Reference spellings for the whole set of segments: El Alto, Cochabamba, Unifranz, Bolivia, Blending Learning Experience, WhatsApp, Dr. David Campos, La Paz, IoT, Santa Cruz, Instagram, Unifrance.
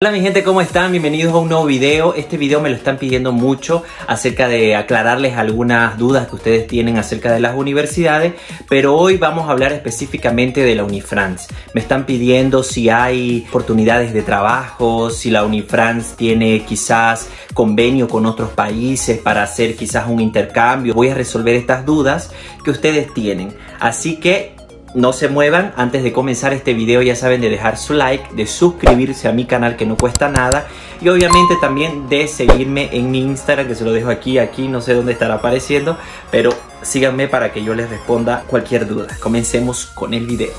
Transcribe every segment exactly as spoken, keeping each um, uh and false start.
Hola mi gente, ¿cómo están? Bienvenidos a un nuevo video. Este video me lo están pidiendo mucho acerca de aclararles algunas dudas que ustedes tienen acerca de las universidades, pero hoy vamos a hablar específicamente de la Unifrance. Me están pidiendo si hay oportunidades de trabajo, si la Unifrance tiene quizás convenio con otros países para hacer quizás un intercambio. Voy a resolver estas dudas que ustedes tienen, así que no se muevan. Antes de comenzar este video ya saben de dejar su like, de suscribirse a mi canal que no cuesta nada y obviamente también de seguirme en mi Instagram que se lo dejo aquí, aquí, no sé dónde estará apareciendo, pero síganme para que yo les responda cualquier duda. Comencemos con el video.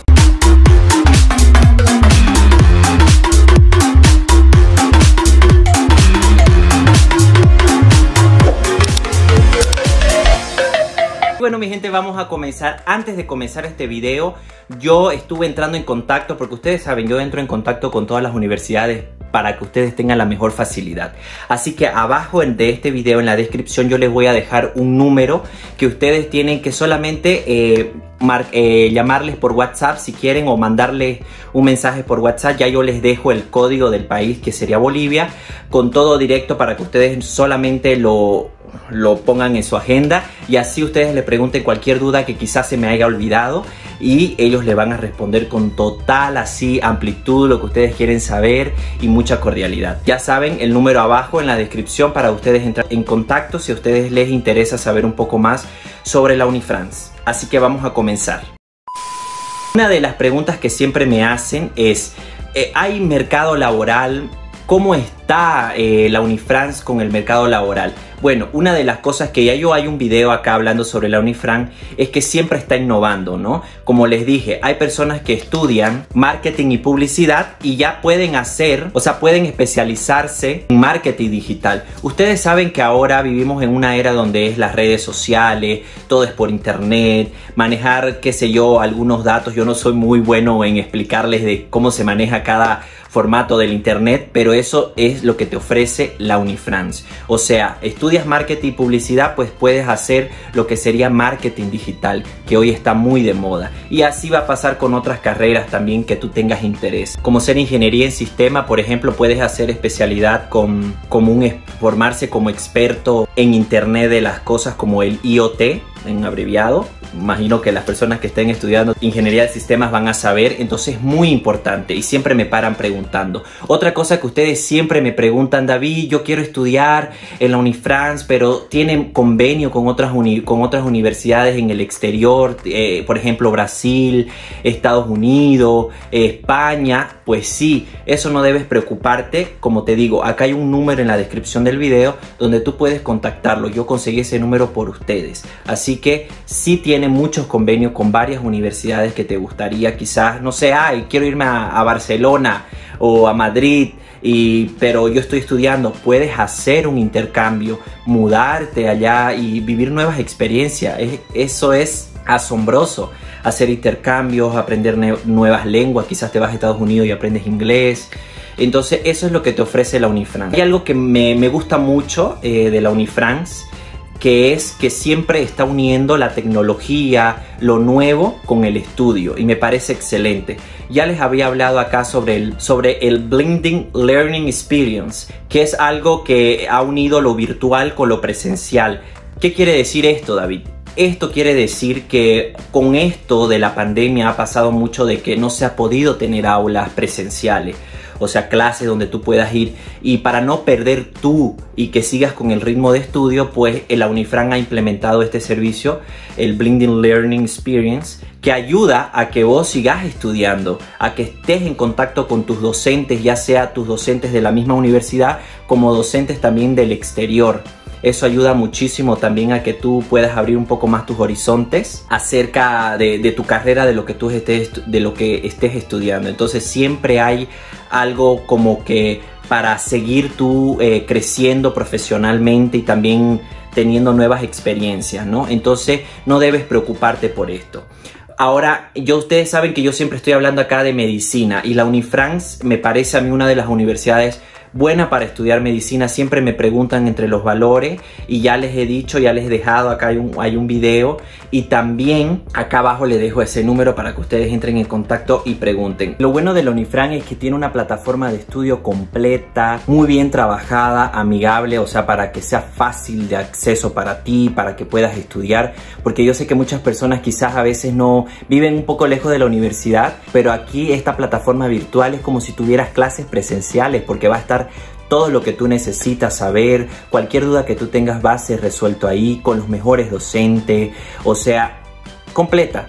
Bueno mi gente, vamos a comenzar. Antes de comenzar este video, yo estuve entrando en contacto, porque ustedes saben, yo entro en contacto con todas las universidades para que ustedes tengan la mejor facilidad. Así que abajo de este video, en la descripción, yo les voy a dejar un número que ustedes tienen que solamente eh, mar eh, llamarles por WhatsApp si quieren, o mandarles un mensaje por WhatsApp. Ya yo les dejo el código del país, que sería Bolivia, con todo directo para que ustedes solamente lo... lo pongan en su agenda y así ustedes le pregunten cualquier duda que quizás se me haya olvidado y ellos le van a responder con total así amplitud lo que ustedes quieren saber y mucha cordialidad. Ya saben, el número abajo en la descripción para ustedes entrar en contacto si a ustedes les interesa saber un poco más sobre la Unifrance. Así que vamos a comenzar. Una de las preguntas que siempre me hacen es, ¿hay mercado laboral? ¿Cómo está eh, la Unifrance con el mercado laboral? Bueno, una de las cosas que ya yo hay un video acá hablando sobre la Unifrance es que siempre está innovando, ¿no? Como les dije, hay personas que estudian marketing y publicidad y ya pueden hacer, o sea, pueden especializarse en marketing digital. Ustedes saben que ahora vivimos en una era donde es las redes sociales, todo es por internet, manejar, qué sé yo, algunos datos. Yo no soy muy bueno en explicarles de cómo se maneja cada formato del internet, pero eso es lo que te ofrece la Unifrance. O sea, estudias marketing y publicidad, pues puedes hacer lo que sería marketing digital, que hoy está muy de moda. Y así va a pasar con otras carreras también que tú tengas interés. Como ser ingeniería en sistema, por ejemplo, puedes hacer especialidad con, como un, formarse como experto en internet de las cosas como el I o T, en abreviado. Imagino que las personas que estén estudiando ingeniería de sistemas van a saber. Entonces es muy importante y siempre me paran preguntando. Otra cosa que ustedes siempre me preguntan: David, yo quiero estudiar en la Unifrance, pero ¿tienen convenio con otras, uni con otras universidades en el exterior? Eh, por ejemplo, Brasil, Estados Unidos, eh, España. Pues sí, eso no debes preocuparte. Como te digo, acá hay un número en la descripción del video donde tú puedes contactarlo. Yo conseguí ese número por ustedes. Así que sí tienen Tiene muchos convenios con varias universidades que te gustaría, quizás, no sé, ay, quiero irme a, a Barcelona o a Madrid, y, pero yo estoy estudiando. Puedes hacer un intercambio, mudarte allá y vivir nuevas experiencias. Es, eso es asombroso, hacer intercambios, aprender nuevas lenguas. Quizás te vas a Estados Unidos y aprendes inglés. Entonces eso es lo que te ofrece la Unifrance. Hay algo que me, me gusta mucho eh, de la Unifrance, que es que siempre está uniendo la tecnología, lo nuevo, con el estudio, y me parece excelente. Ya les había hablado acá sobre el, sobre el Blending Learning Experience, que es algo que ha unido lo virtual con lo presencial. ¿Qué quiere decir esto, David? Esto quiere decir que con esto de la pandemia ha pasado mucho de que no se ha podido tener aulas presenciales, o sea, clases donde tú puedas ir, y para no perder tú y que sigas con el ritmo de estudio, pues la Unifrance ha implementado este servicio, el Blending Learning Experience, que ayuda a que vos sigas estudiando, a que estés en contacto con tus docentes, ya sea tus docentes de la misma universidad como docentes también del exterior. Eso ayuda muchísimo también a que tú puedas abrir un poco más tus horizontes acerca de, de tu carrera, de lo que tú estés, de lo que estés estudiando. Entonces siempre hay algo como que para seguir tú eh, creciendo profesionalmente y también teniendo nuevas experiencias, ¿no? Entonces no debes preocuparte por esto. Ahora, yo, ustedes saben que yo siempre estoy hablando acá de medicina, y la Unifrance me parece a mí una de las universidades buena para estudiar medicina. Siempre me preguntan entre los valores y ya les he dicho, ya les he dejado, acá hay un, hay un video, y también acá abajo les dejo ese número para que ustedes entren en contacto y pregunten. Lo bueno del Unifran es que tiene una plataforma de estudio completa, muy bien trabajada, amigable, o sea, para que sea fácil de acceso para ti, para que puedas estudiar, porque yo sé que muchas personas quizás a veces no viven un poco lejos de la universidad, pero aquí esta plataforma virtual es como si tuvieras clases presenciales, porque va a estar todo lo que tú necesitas saber, cualquier duda que tú tengas va a ser resuelto ahí con los mejores docentes, o sea, completa,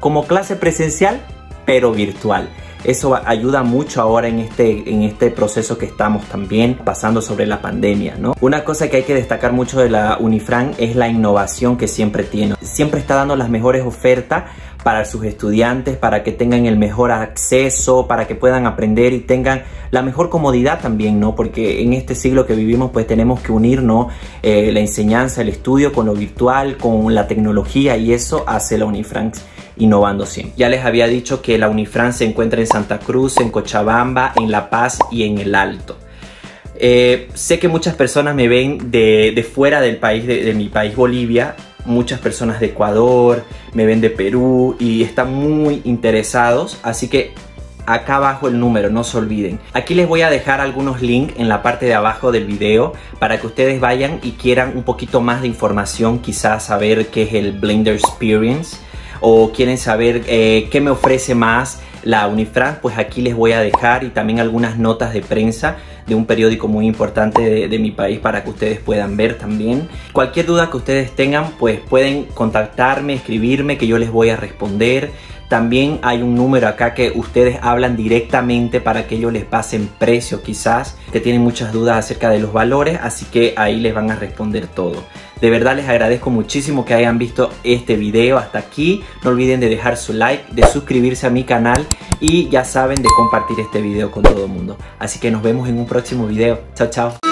como clase presencial pero virtual. Eso ayuda mucho ahora en este, en este proceso que estamos también pasando sobre la pandemia, ¿no? Una cosa que hay que destacar mucho de la Unifran es la innovación que siempre tiene. Siempre está dando las mejores ofertas para sus estudiantes, para que tengan el mejor acceso, para que puedan aprender y tengan la mejor comodidad también, ¿no? Porque en este siglo que vivimos, pues tenemos que unirnos eh, la enseñanza, el estudio con lo virtual, con la tecnología, y eso hace la Unifran, innovando siempre. Ya les había dicho que la Unifran se encuentra en Santa Cruz, en Cochabamba, en La Paz y en El Alto. Eh, sé que muchas personas me ven de, de fuera del país, de, de mi país Bolivia, muchas personas de Ecuador, me ven de Perú y están muy interesados, así que acá abajo el número, no se olviden. Aquí les voy a dejar algunos links en la parte de abajo del video para que ustedes vayan y quieran un poquito más de información, quizás saber qué es el Blender Experience, o quieren saber eh, qué me ofrece más la Unifran, pues aquí les voy a dejar, y también algunas notas de prensa de un periódico muy importante de, de mi país para que ustedes puedan ver también. Cualquier duda que ustedes tengan, pues pueden contactarme, escribirme, que yo les voy a responder. También hay un número acá que ustedes hablan directamente para que ellos les pasen precio, quizás que tienen muchas dudas acerca de los valores, así que ahí les van a responder todo. De verdad les agradezco muchísimo que hayan visto este video hasta aquí. No olviden de dejar su like, de suscribirse a mi canal y ya saben, de compartir este video con todo el mundo. Así que nos vemos en un próximo video. Chao, chao.